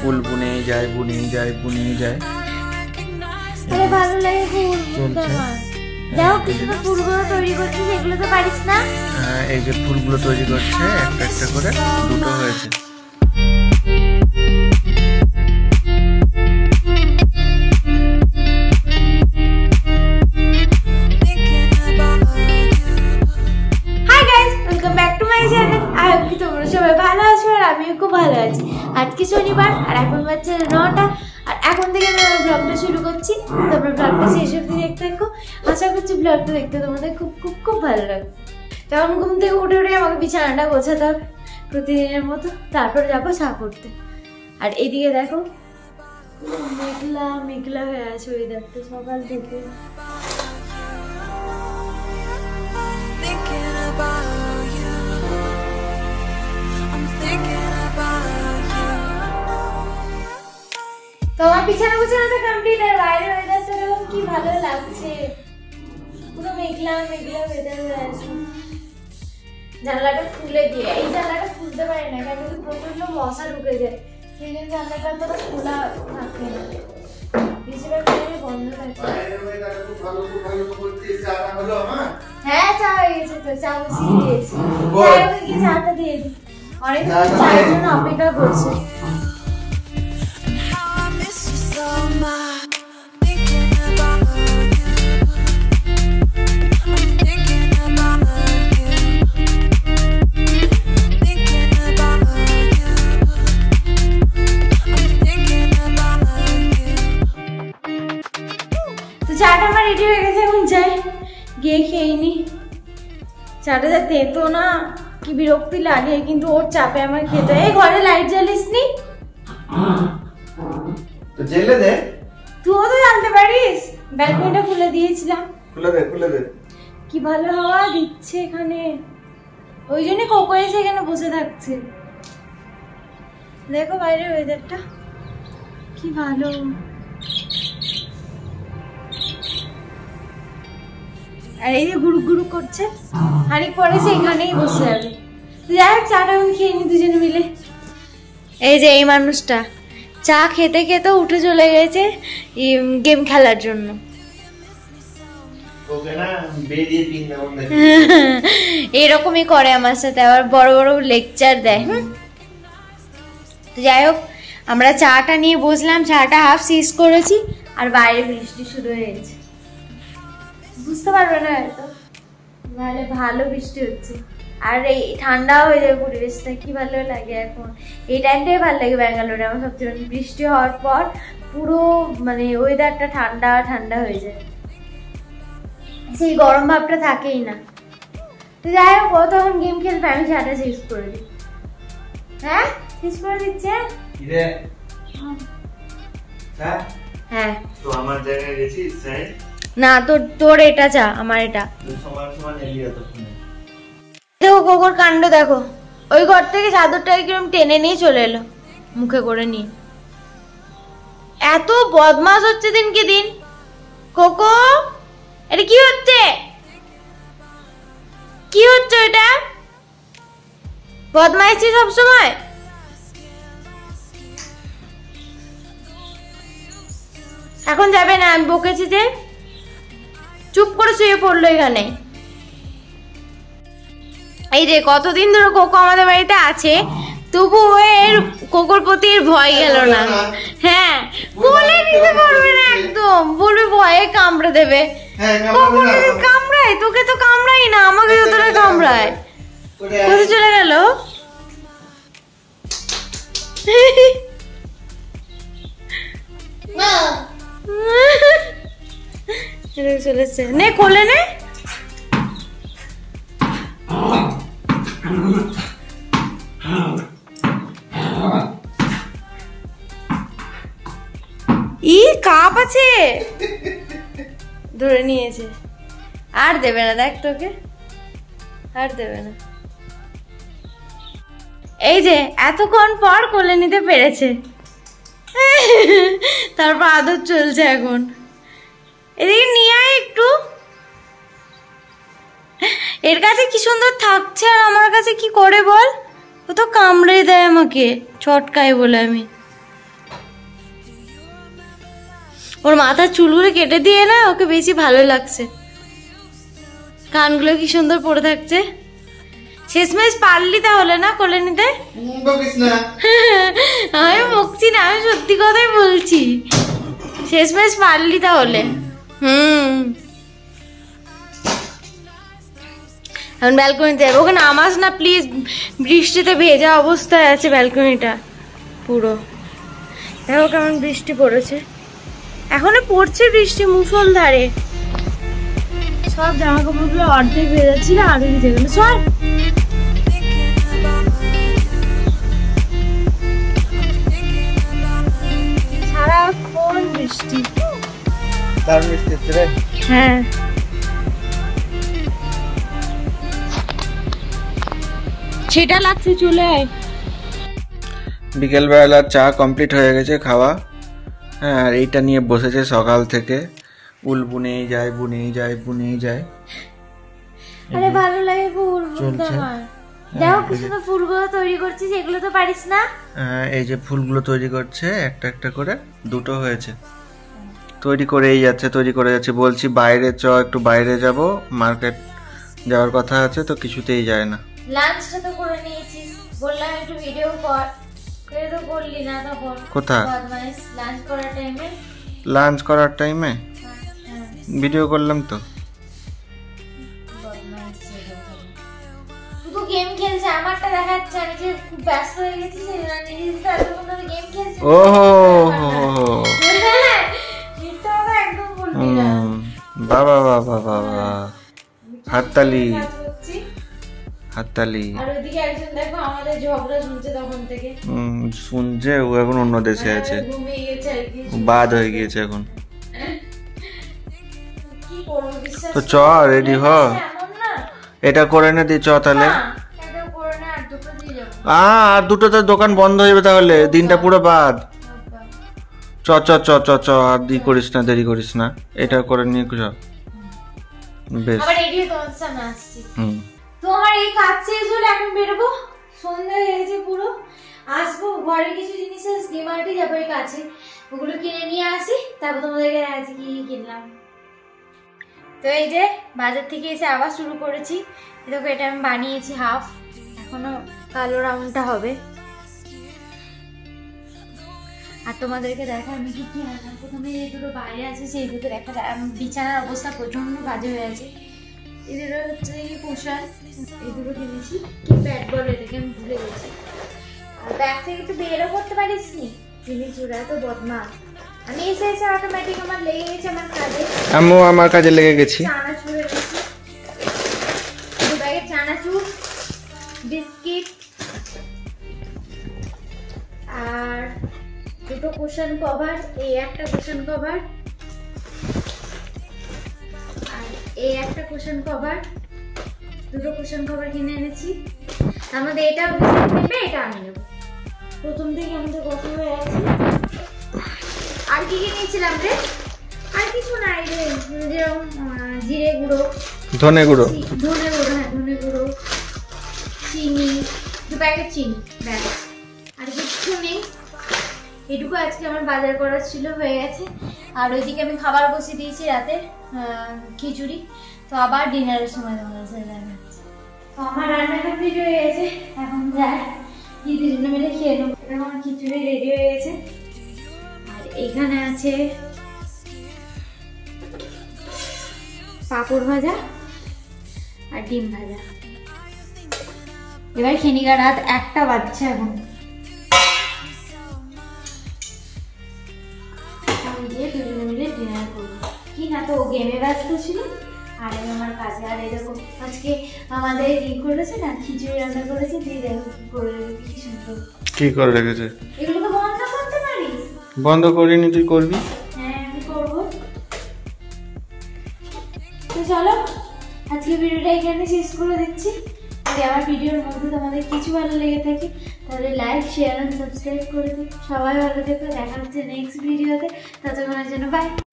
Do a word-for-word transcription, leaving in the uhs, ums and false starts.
ফুল বুনে যায় বুনে যায় বুনে যায় তোর ভালো লাগে ফুল দাও কিছু ফুলগুলো তৈরি করছিস এগুলো তো পারিস না এই যে ফুলগুলো তৈরি করছে একটা একটা করে দুটো হয়েছে আজকে শনিবার আর এখন বাজে নটা আর এখন থেকে আমরা ব্লগটা শুরু করছি তোমরা ব্লগটা শেষ অবধি দেখতে থাকো আশা করছি ব্লগটা দেখতে তোমাদের খুব খুব খুব ভালো লাগবে তখন ঘুম থেকে উঠে উঠে আমাকে বিছানাটা গোছাতে হবে প্রতিদিনের মতো তারপর যাবো চা করতে আর এইদিকে দেখো মেঘলা মেঘলা হয়ে আছে ওই দেখতে সকাল থেকে তোমার বিছানা গোছানোটা কমপ্লিট আর বাইরে ওয়েদারটা দেখুন কি ভালো লাগছে পুরো মেঘলা মেঘলা ওয়েদার হয়ে আছে জানলাটা খুলে দিয়ে এই জানলাটা খুলতে পারি না কারণ কি প্রচন্ড মশা ঢুকে যায় সেই জন্য জানলাটা তো খোলা থাকে না বেশিরভাগ টাইমে বন্ধ থাকে বাইরের ওয়েদারটা খুব ভালো খুব ভালো বলতে চা না হলো আমার হ্যাঁ চা হয়ে গেছে তো চা বসিয়ে দিয়েছি তাই কি চাটা দিয়ে দিই অনেক চায়ের জন্য অপেক্ষা করছে চাটা যা তেতো না কি বিরক্তি লাগে কিন্তু ওর চাপে আমার খেতে এই ঘরে লাইট জ্বালিসনি তো জ্বালিয়ে দে তুইও তো জানতে পারিস ব্যালকনিটা খুলে দিয়েছিলাম খুলে দে খুলে দে কি ভালো হাওয়া দিচ্ছে এখানে ওই জন্য কোকো এসে এখানে বসে থাকছে দেখো বাইরে ওয়েদারটা কি ভালো আর এই যে গুরু গুরু করছে আর এক পরে সেখানেই বসে যাবে যাই হোক চাটা আমি খেয়ে নি দুজনে মিলে এই যে এই মানুষটা চা খেতে খেতে উঠে চলে গেছে গেম খেলার জন্য এরকমই করে আমার সাথে আবার বড় বড় লেকচার দেয় হুম তো যাই হোক আমরা চাটা নিয়ে বসলাম চাটা হাফ শেষ করেছি আর বাইরে বৃষ্টি শুরু হয়ে গেছে বুঝতে পারবে না হয়তো নাহলে ভালো বৃষ্টি হচ্ছে আর এই ঠান্ডাও হয়ে যায় পরিবেশটা কি ভালো লাগে এখন এই টাইমটাই ভালো লাগে ব্যাঙ্গালোরে আমার সবচেয়ে বৃষ্টি হওয়ার পর পুরো মানে ওয়েদারটা ঠান্ডা ঠান্ডা হয়ে যায় সেই গরম ভাবটা থাকেই না তো যাই হোক ও তখন গেম খেলবে আমি চাটা শেষ করে দিই হ্যাঁ শেষ করে দিচ্ছে হ্যাঁ তো আমার জায়গায় গেছিস না তোর তোর এটা চা আমার এটা দেখো কোকোর কাণ্ড দেখো ওই ঘর থেকে চাদরটাকে কিরকম টেনে নিয়ে চলে এলো মুখে করে নিয়ে এত বদমাস হচ্ছে দিন কি দিন কোকো এটা কি হচ্ছে কি হচ্ছে এটা বদমাইছি সবসময় এখন যাবে না আমি বকেছি যে চুপ করে শুয়ে পড়লো এখানে এই যে কতদিন ধরে কোকো আমাদের বাড়িতে আছে তবু এর কোকোর প্রতি এর ভয় গেল না হ্যাঁ বলে নিতে পারবে না একদম বলবে ভয়ে কামড়ে দেবে কামড়ায় তোকে তো কামড়াই না আমাকে তোরা কামড়ায় কোথায় চলে গেল চলেছে নে খোলে নে ই কাপ আছে ধরে নিয়েছে আর দেবে না দেখ তোকে আর দেবে না এই যে এতক্ষণ পর কোলে নিতে পেরেছে তারপর আদর চলছে এখন এদিকে নিয়ে আয় একটু এর কাছে কি সুন্দর থাকছে আর আমার কাছে কি করে বল ও তো কামড়ে দেয় আমাকে ছটকায় বলে আমি ওর মাথার চুলগুলো কেটে দিয়ে না ওকে বেশি ভালো লাগছে। কানগুলো কি সুন্দর পড়ে থাকছে। শেষমেশ পারলি তাহলে না কোলে নিতে? আমি মুখছি না, আমি সত্যি কথাই বলছি। শেষমেশ পারলি তাহলে। হুম এখন ব্যালকনিতে যাবো, ওখানে আমাজ না প্লিজ, বৃষ্টিতে ভেজা অবস্থায় আছে ব্যালকনিটা পুরো। দেখো কেমন বৃষ্টি পড়েছে, এখনো পড়ছে বৃষ্টি মুষলধারে। সব জামা কাপড়গুলো অর্ধেক ভেজাচ্ছিল আরো ভিজে গেল। সব সারাক্ষণ বৃষ্টি, দারুণ বৃষ্টি হচ্ছে রে। হ্যাঁ সেটা লাগছে। চলে আয়। বিকেলবেলা চা কমপ্লিট হয়ে গেছে খাওয়া। হ্যাঁ আর এইটা নিয়ে বসেছে সকাল থেকে, উল বুনেই যায় বুনেই যায় বুনেই যায়। আরে ভালো লাগে ফুল বুনতে আমার। দেখো কিছু তো ফুলগুলো তৈরি করছি, সেগুলো তো পারিস না। এই যে ফুলগুলো তৈরি করছে একটা একটা করে, দুটো হয়েছে। তৈরি করেই যাচ্ছে তৈরি করে যাচ্ছে। বলছি বাইরে চ, একটু বাইরে যাব, মার্কেট যাওয়ার কথা আছে, তো কিছুতেই যায় না। লাঞ্চটা তো করে নিয়েছিস, বললাম একটু ভিডিও কর, তুই তো করলি না। তখন কথা বদমাইশ, লাঞ্চ করার টাইমে লাঞ্চ করার টাইমে ভিডিও করলাম তো। তুই গেম খেলছিস, আমারটা দেখাচ্ছিস। আমি যে খুব ব্যস্ত হয়ে গেছি সেজন্য নিজে এতক্ষণ ধরে গেম খেলছিস। ওহো এটা তো একদম বলবি না। বাবা বাবা বাবা হাততালি হাততালি। আর ওদিকে একজন দেখো আমাদের ঝগড়া শুনছে তখন থেকে। হুম শুনছে, ও এখন অন্য দেশে আছে, ঘুমিয়ে গেছে আর কি, বাদ হয়ে গেছে এখন। কি করব বিশ্বাস, তো চ রেডি হ, এটা করে না দি চ তাহলে। এটা করে না আর দুটো দিয়ে যাব। আ আর দুটো তো দোকান বন্ধ হয়ে যাবে, তাহলে দিনটা পুরো বাদ। চ চ চ চ চ আর দি করিস না, দেরি করিস না, এটা করে নিয়ে যা। বেশ আবার রেডি তো সামনে আসছে। হুম তোমার এই কাজ শেষ হলে এখন বেরোবো, সন্ধ্যা হয়ে গেছে পুরো। আসবো ঘরের কিছু জিনিস আছে ডিমার্টে যাবো এই কাছে, ওগুলো কিনে নিয়ে আসি, তারপর তোমাদেরকে আজকে কি কিনলাম। তো এই যে বাজার থেকে এসে আবার শুরু করেছি। দেখো এটা আমি বানিয়েছি হাফ, এখনো কালো রাউন্ডটা হবে। আর তোমাদেরকে দেখা আমি কি কি আনলাম। প্রথমে যে দুটো বাইরে আছে সেই দুটোর একটা বিছানার অবস্থা প্রচন্ড বাজে হয়ে আছে। এগুলো হচ্ছে পোশাক, এগুলো কিনেছি কি প্যাড বল, এটাকে আমি ভুলে গেছি। আর ব্যাগ থেকে তো বেরও করতে পারিস নি, জিনিস জোড়া তো বদমা। আমি এসে এসে অটোমেটিক আমার লেগে গেছে আমার কাজে, আমিও আমার কাজে লেগে গেছি। চানাচুর এনেছি, দু ব্যাগে চানাচুর, বিস্কিট আর দুটো কুশন কভার, এই একটা কুশন কভার, এই একটা কুশন কভার, দুটো কুশন কভার কিনে এনেছি। আমাদের এটা নেবে, এটা আমি নেব। প্রথম থেকে আমাদের কত হয়ে আছে। আর কি কিনেছিলাম রে? আর কিছু নাই রে, যেরকম জিরে গুঁড়ো, ধনে গুঁড়ো, ধনে গুঁড়ো হ্যাঁ ধনে গুঁড়ো, চিনি, দু প্যাকেট চিনি ব্যাস, আর কিছু নেই। এটুকু আজকে আমার বাজার করার ছিল, হয়ে গেছে। আর ওইদিকে আমি খাবার বসিয়ে দিয়েছি রাতে, খিচুড়ি। তো আবার ডিনারের সময় তোমাদের সাথে দেখা হচ্ছে। তো আমার রান্না কমপ্লিট হয়ে গেছে, এখন যাই কি দুজনে মিলে খেয়ে নেব। আমার খিচুড়ি রেডি হয়ে গেছে। আর এখানে আছে পাঁপড় ভাজা আর ডিম ভাজা। এবার খেনিকা রাত একটা বাজছে এখন। না তো গেমে ব্যস্ত ছিল আর আমি আমার কাজে। আর এরকম আজকে আমাদের কি করেছে না, খিচুড়ি রান্না করেছে। দিয়ে দেখো কি করে রেখেছে, কি সুন্দর কি করে রেখেছে। এগুলো তো বন্ধ করতে পারি? বন্ধ করিনি, তুই করবি? হ্যাঁ আমি করব। তো চলো আজকে ভিডিওটা এখানে শেষ করে দিচ্ছি। যদি আমার ভিডিওর মধ্যে তোমাদের কিছু ভালো লেগে থাকে তাহলে লাইক, শেয়ার আর সাবস্ক্রাইব করে দিন। সবাই ভালো থেকো, দেখা হচ্ছে নেক্সট ভিডিওতে। ততক্ষণের জন্য বাই।